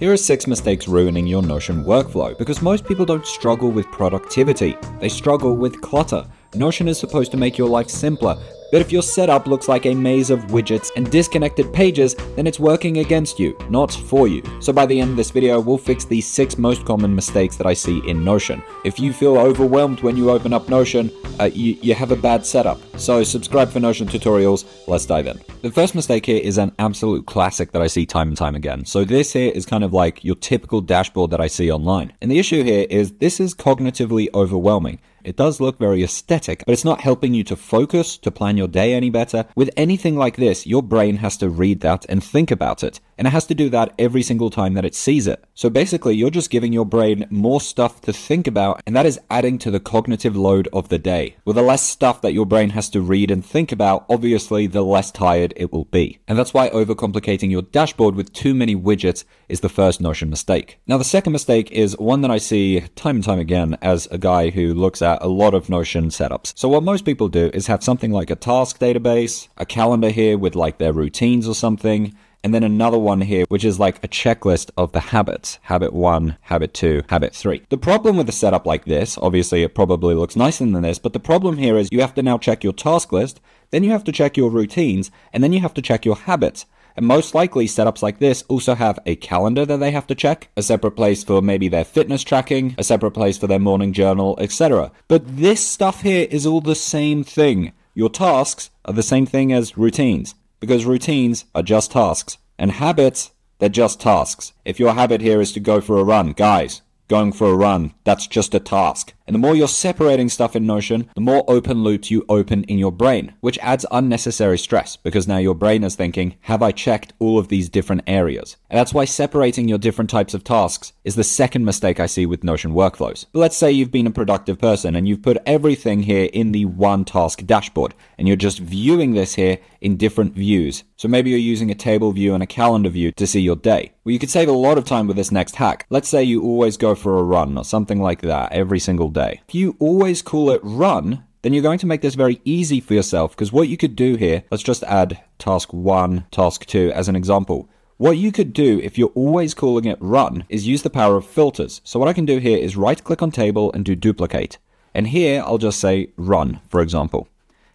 Here are 6 mistakes ruining your Notion workflow, because most people don't struggle with productivity, they struggle with clutter. Notion is supposed to make your life simpler, but if your setup looks like a maze of widgets and disconnected pages, then it's working against you, not for you. So by the end of this video, we'll fix the 6 most common mistakes that I see in Notion. If you feel overwhelmed when you open up Notion, you have a bad setup. So subscribe for Notion tutorials, let's dive in. The first mistake here is an absolute classic that I see time and time again. So this here is kind of like your typical dashboard that I see online. And the issue here is this is cognitively overwhelming. It does look very aesthetic, but it's not helping you to focus, to plan your day any better. With anything like this, your brain has to read that and think about it. And it has to do that every single time that it sees it. So basically, you're just giving your brain more stuff to think about, and that is adding to the cognitive load of the day. Well, the less stuff that your brain has to read and think about, obviously, the less tired it will be. And that's why overcomplicating your dashboard with too many widgets is the first Notion mistake. Now, the second mistake is one that I see time and time again as a guy who looks at a lot of Notion setups. So what most people do is have something like a task database, a calendar here with like their routines or something, and then another one here, which is like a checklist of the habits. Habit 1, habit 2, habit 3. The problem with a setup like this, obviously it probably looks nicer than this, but the problem here is you have to now check your task list, then you have to check your routines, and then you have to check your habits. And most likely setups like this also have a calendar that they have to check, a separate place for maybe their fitness tracking, a separate place for their morning journal, etc. But this stuff here is all the same thing. Your tasks are the same thing as routines, because routines are just tasks, and habits, they're just tasks. If your habit here is to go for a run, guys, going for a run, that's just a task. And the more you're separating stuff in Notion, the more open loops you open in your brain, which adds unnecessary stress, because now your brain is thinking, have I checked all of these different areas? And that's why separating your different types of tasks is the second mistake I see with Notion workflows. But let's say you've been a productive person and you've put everything here in the one task dashboard, and you're just viewing this here in different views. So maybe you're using a table view and a calendar view to see your day. Well, you could save a lot of time with this next hack. Let's say you always go for a run or something like that every single day. If you always call it run, then you're going to make this very easy for yourself, because what you could do here, let's just add task 1, task 2 as an example. What you could do if you're always calling it run is use the power of filters. So what I can do here is right click on table and do duplicate. And here I'll just say run, for example.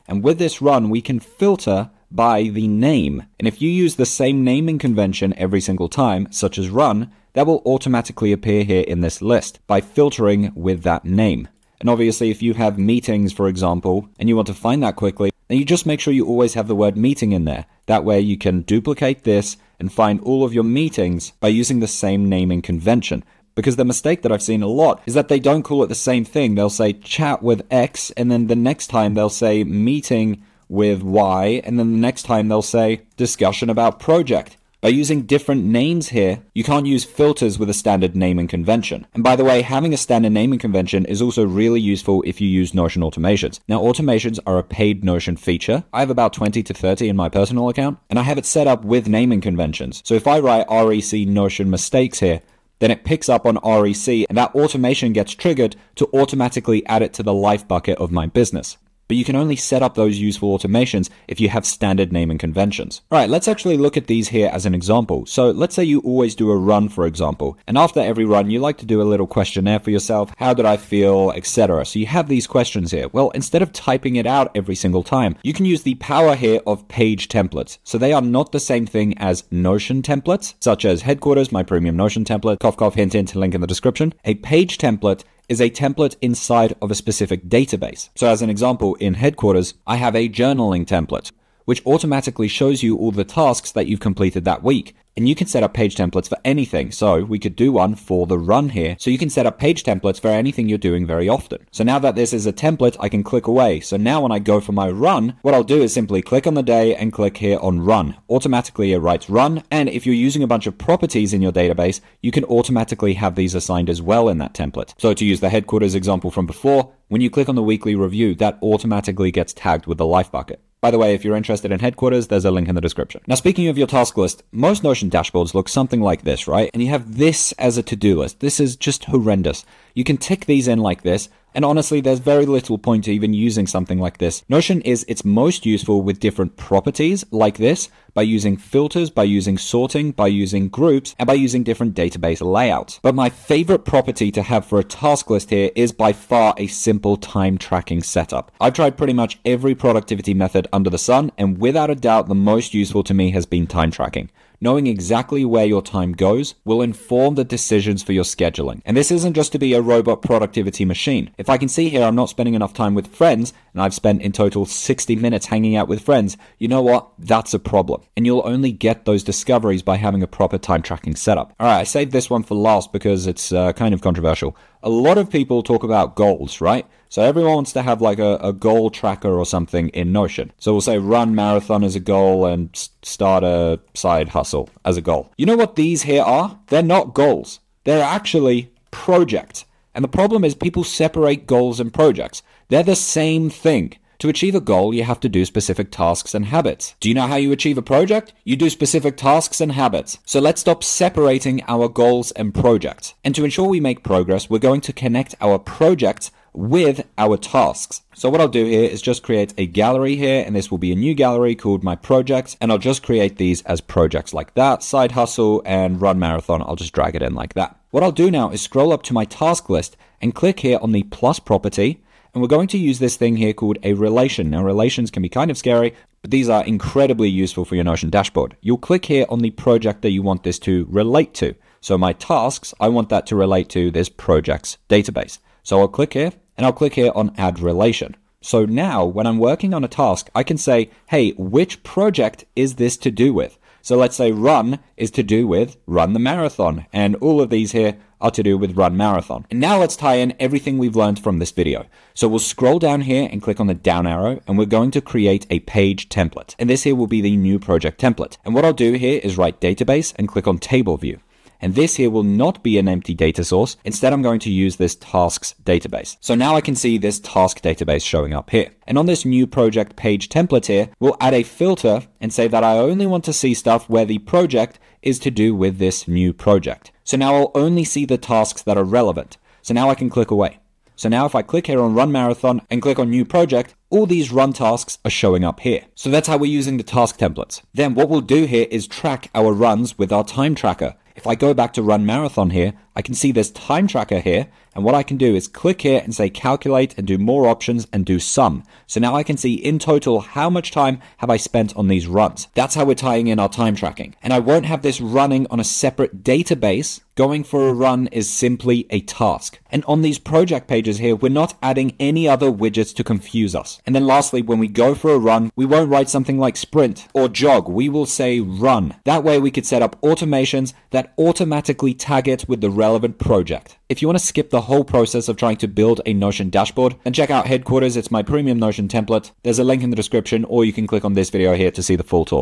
And with this run, we can filter by the name. And if you use the same naming convention every single time, such as run, that will automatically appear here in this list by filtering with that name. And obviously, if you have meetings, for example, and you want to find that quickly, then you just make sure you always have the word meeting in there. That way you can duplicate this and find all of your meetings by using the same naming convention. Because the mistake that I've seen a lot is that they don't call it the same thing. They'll say chat with X, and then the next time they'll say meeting with Y, and then the next time they'll say discussion about project. By using different names here, you can't use filters with a standard naming convention. And by the way, having a standard naming convention is also really useful if you use Notion automations. Now, automations are a paid Notion feature. I have about 20 to 30 in my personal account, and I have it set up with naming conventions. So if I write REC Notion mistakes here, then it picks up on REC, and that automation gets triggered to automatically add it to the life bucket of my business. But you can only set up those useful automations if you have standard naming conventions. All right, let's actually look at these here as an example. So let's say you always do a run, for example, and after every run, you like to do a little questionnaire for yourself. How did I feel, etc. So you have these questions here. Well, instead of typing it out every single time, you can use the power here of page templates. So they are not the same thing as Notion templates, such as Headquarters, my premium Notion template, cough, cough, hint, hint, link in the description. A page template is a template inside of a specific database. So as an example, in Headquarters, I have a journaling template, which automatically shows you all the tasks that you've completed that week. And you can set up page templates for anything. So we could do one for the run here. So you can set up page templates for anything you're doing very often. So now that this is a template, I can click away. So now when I go for my run, what I'll do is simply click on the day and click here on run. Automatically it writes run. And if you're using a bunch of properties in your database, you can automatically have these assigned as well in that template. So to use the Headquarters example from before, when you click on the weekly review, that automatically gets tagged with the life bucket. By the way, if you're interested in Headquarters, there's a link in the description. Now, speaking of your task list, most Notion dashboards look something like this, right? And you have this as a to-do list. This is just horrendous. You can tick these in like this. And honestly, there's very little point to even using something like this. Notion is its most useful with different properties like this, by using filters, by using sorting, by using groups, and by using different database layouts. But my favorite property to have for a task list here is by far a simple time tracking setup. I've tried pretty much every productivity method under the sun, and without a doubt, the most useful to me has been time tracking. Knowing exactly where your time goes will inform the decisions for your scheduling. And this isn't just to be a robot productivity machine. If I can see here I'm not spending enough time with friends, and I've spent in total 60 minutes hanging out with friends, you know what? That's a problem. And you'll only get those discoveries by having a proper time tracking setup. All right, I saved this one for last because it's kind of controversial. A lot of people talk about goals, right? So everyone wants to have like a goal tracker or something in Notion. So we'll say run marathon as a goal and start a side hustle as a goal. You know what these here are? They're not goals. They're actually projects. And the problem is people separate goals and projects. They're the same thing. To achieve a goal, you have to do specific tasks and habits. Do you know how you achieve a project? You do specific tasks and habits. So let's stop separating our goals and projects. And to ensure we make progress, we're going to connect our projects with our tasks. So what I'll do here is just create a gallery here, and this will be a new gallery called my projects, and I'll just create these as projects like that. Side hustle and run marathon, I'll just drag it in like that. What I'll do now is scroll up to my task list and click here on the plus property, and we're going to use this thing here called a relation. Now relations can be kind of scary, but these are incredibly useful for your Notion dashboard. You'll click here on the project that you want this to relate to. So my tasks, I want that to relate to this projects database. So I'll click here, and I'll click here on add relation. So now when I'm working on a task, I can say, hey, which project is this to do with? So let's say run is to do with run the marathon, and all of these here are to do with run marathon. And now let's tie in everything we've learned from this video. So we'll scroll down here and click on the down arrow, and we're going to create a page template. And this here will be the new project template. And what I'll do here is write database and click on table view. And this here will not be an empty data source. Instead, I'm going to use this tasks database. So now I can see this task database showing up here. And on this new project page template here, we'll add a filter and say that I only want to see stuff where the project is to do with this new project. So now I'll only see the tasks that are relevant. So now I can click away. So now if I click here on run marathon and click on new project, all these run tasks are showing up here. So that's how we're using the task templates. Then what we'll do here is track our runs with our time tracker. If I go back to run marathon here, I can see this time tracker here, and what I can do is click here and say calculate and do more options and do sum. So now I can see in total how much time have I spent on these runs. That's how we're tying in our time tracking. And I won't have this running on a separate database. Going for a run is simply a task. And on these project pages here, we're not adding any other widgets to confuse us. And then lastly, when we go for a run, we won't write something like sprint or jog. We will say run. That way we could set up automations that automatically tag it with the relevant project. If you want to skip the whole process of trying to build a Notion dashboard, then check out Headquarters. It's my premium Notion template. There's a link in the description, or you can click on this video here to see the full tour.